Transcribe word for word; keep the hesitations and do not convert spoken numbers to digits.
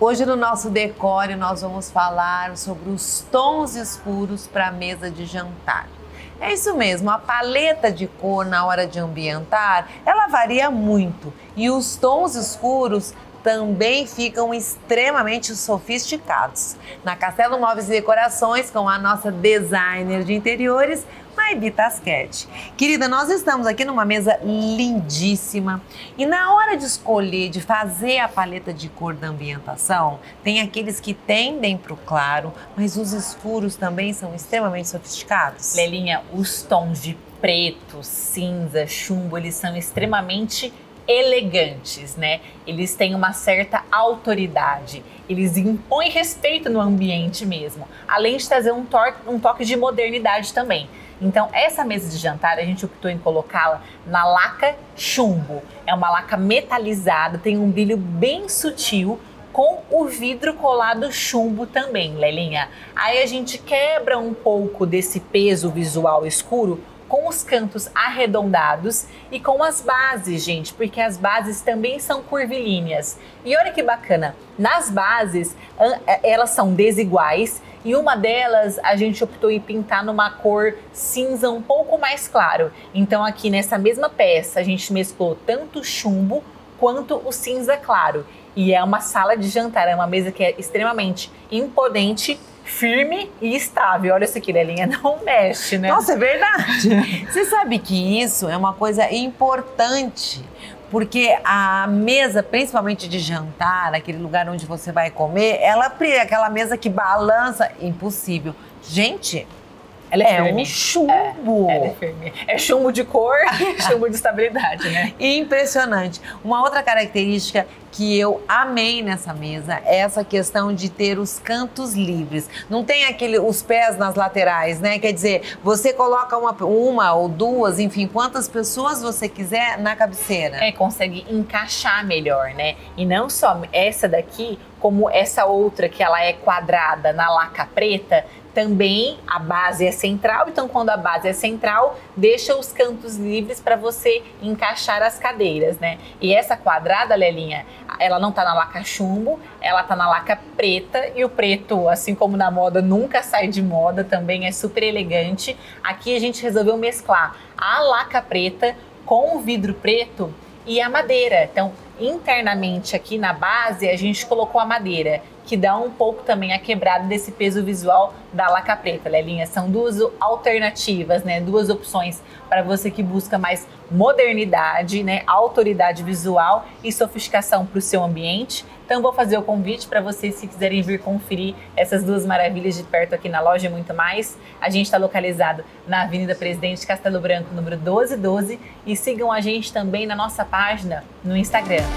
Hoje no nosso decore nós vamos falar sobre os tons escuros para a mesa de jantar. É isso mesmo, a paleta de cor na hora de ambientar, ela varia muito e os tons escuros também ficam extremamente sofisticados. Na Castelo Móveis e Decorações, com a nossa designer de interiores, Maibi Tasquete. Querida, nós estamos aqui numa mesa lindíssima e na hora de escolher, de fazer a paleta de cor da ambientação, tem aqueles que tendem para o claro, mas os escuros também são extremamente sofisticados. Lelinha, os tons de preto, cinza, chumbo, eles são extremamente elegantes, né? Eles têm uma certa autoridade, eles impõem respeito no ambiente mesmo, além de trazer um, um toque de modernidade também. Então, essa mesa de jantar, a gente optou em colocá-la na laca chumbo. É uma laca metalizada, tem um brilho bem sutil, com o vidro colado chumbo também, Lelinha. Aí a gente quebra um pouco desse peso visual escuro com os cantos arredondados e com as bases, gente, porque as bases também são curvilíneas. E olha que bacana, nas bases elas são desiguais e uma delas a gente optou em pintar numa cor cinza um pouco mais claro. Então aqui nessa mesma peça a gente mesclou tanto chumbo quanto o cinza claro. E é uma sala de jantar, é uma mesa que é extremamente imponente, firme e estável. Olha isso aqui, Lelinha, não mexe, né? Nossa, é verdade. Você sabe que isso é uma coisa importante, porque a mesa, principalmente de jantar, aquele lugar onde você vai comer, ela aquela mesa que balança, impossível. Gente, ela é, é firme. um chumbo. É, ela é firme. É chumbo de cor e chumbo de estabilidade, né? Impressionante. Uma outra característica que eu amei nessa mesa é essa questão de ter os cantos livres. Não tem aquele, os pés nas laterais, né? Quer dizer, você coloca uma, uma ou duas, enfim, quantas pessoas você quiser na cabeceira. É, consegue encaixar melhor, né? E não só essa daqui, como essa outra que ela é quadrada na laca preta, também a base é central, então quando a base é central, deixa os cantos livres para você encaixar as cadeiras, né? E essa quadrada, Lelinha, ela não tá na laca chumbo, ela tá na laca preta, e o preto, assim como na moda, nunca sai de moda, também é super elegante. Aqui a gente resolveu mesclar a laca preta com o vidro preto e a madeira. Então, internamente aqui na base, a gente colocou a madeira, que dá um pouco também a quebrada desse peso visual da laca preta, Lelinha. São duas alternativas, né? Duas opções para você que busca mais modernidade, né? Autoridade visual e sofisticação para o seu ambiente. Então vou fazer o convite para vocês, se quiserem vir conferir essas duas maravilhas de perto aqui na loja e muito mais. A gente está localizado na Avenida Presidente Castelo Branco, número doze doze. E sigam a gente também na nossa página no Instagram.